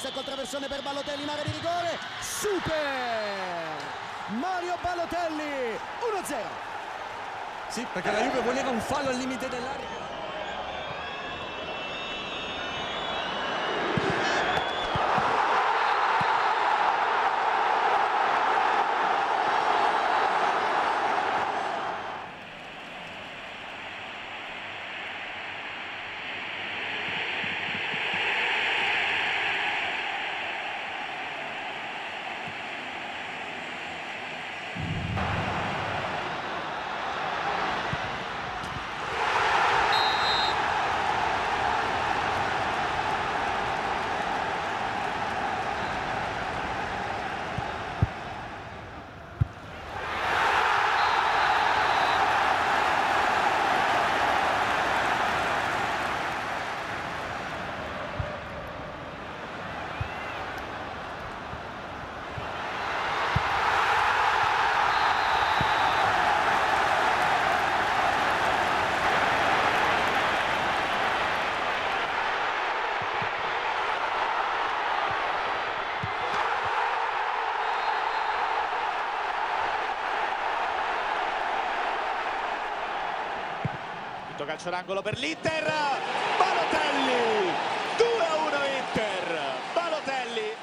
cross, ecco il traversone per Balotelli in area di rigore, super! Mario Balotelli, 1-0. Sì, perché la Juve voleva un fallo al limite dell'area. Calcio d'angolo per l'Inter, Balotelli, 2-1 Inter, Balotelli.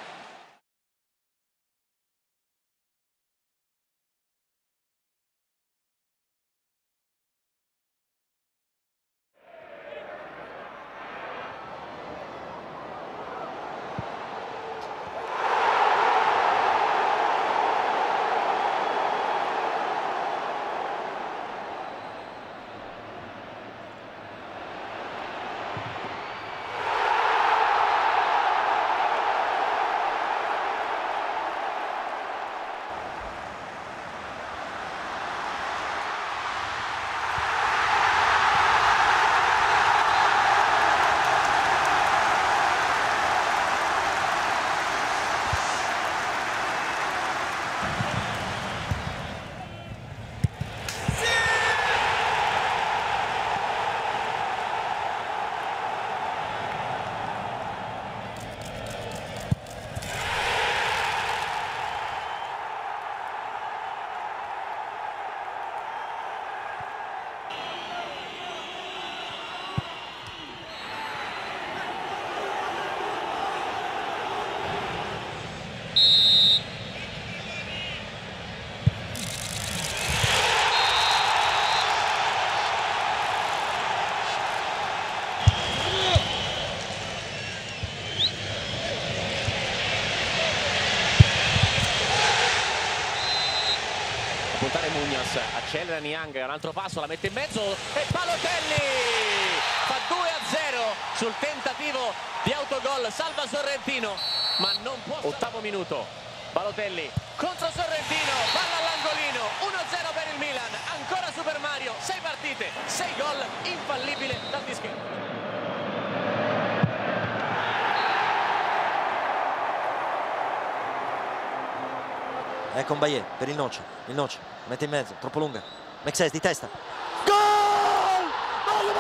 Accelera Niang, un altro passo, la mette in mezzo e Balotelli fa 2-0 sul tentativo di autogol, salva Sorrentino ma non può. Ottavo minuto, Balotelli contro Sorrentino, palla all'angolino, 1-0 per il Milan, ancora Super Mario, 6 partite, 6 gol, infallibile dal dischetto. Ecco un Baillet per il Noce mette in mezzo, troppo lunga, Mexes di testa. Gol! Mario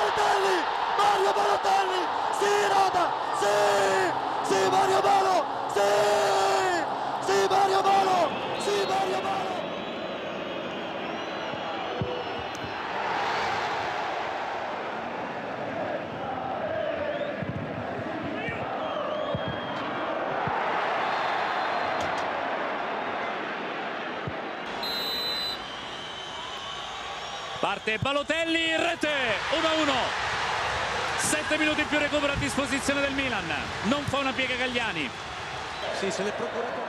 Balotelli, si roda, sì, Mario Balo, sì, Mario Balo, sì, Mario Balo. Parte Balotelli in rete, 1-1, 7 minuti in più, recupero a disposizione del Milan, non fa una piega Gagliani. Sì, se l'è procurato lui.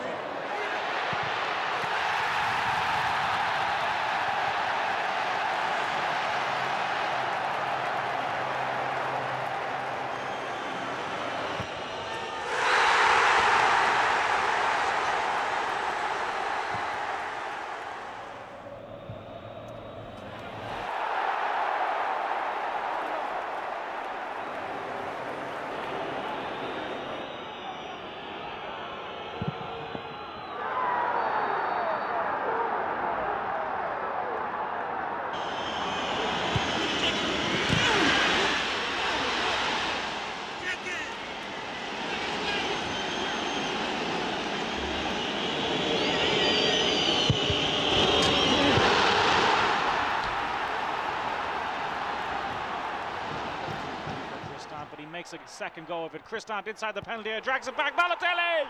Niang makes a second go of it. Cristante inside the penalty area, drags it back. Balotelli!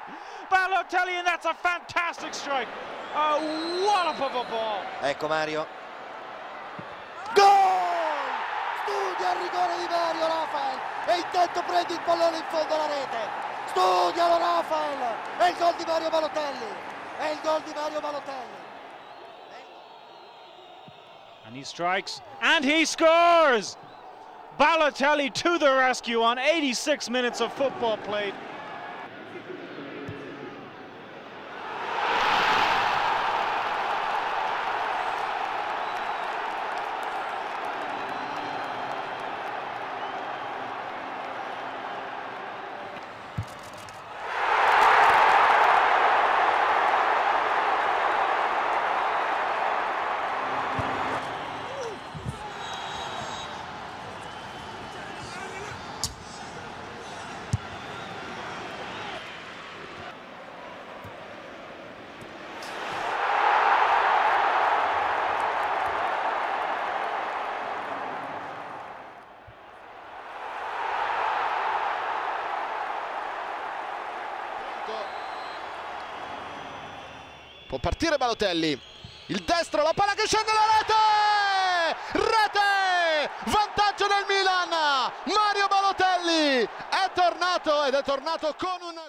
Balotelli, and that's a fantastic strike. A wallop of a ball. Ecco Mario. Gol! Studia il rigore di Mario Rafael e intanto prende il pallone in fondo alla rete. Studialo Rafael! È il gol di Mario Balotelli. È il gol di Mario Balotelli. And he strikes, and he scores! Balotelli to the rescue on 86 minutes of football played. Può partire Balotelli, il destro, la palla che scende alla rete! Rete! Vantaggio del Milan! Mario Balotelli è tornato con una...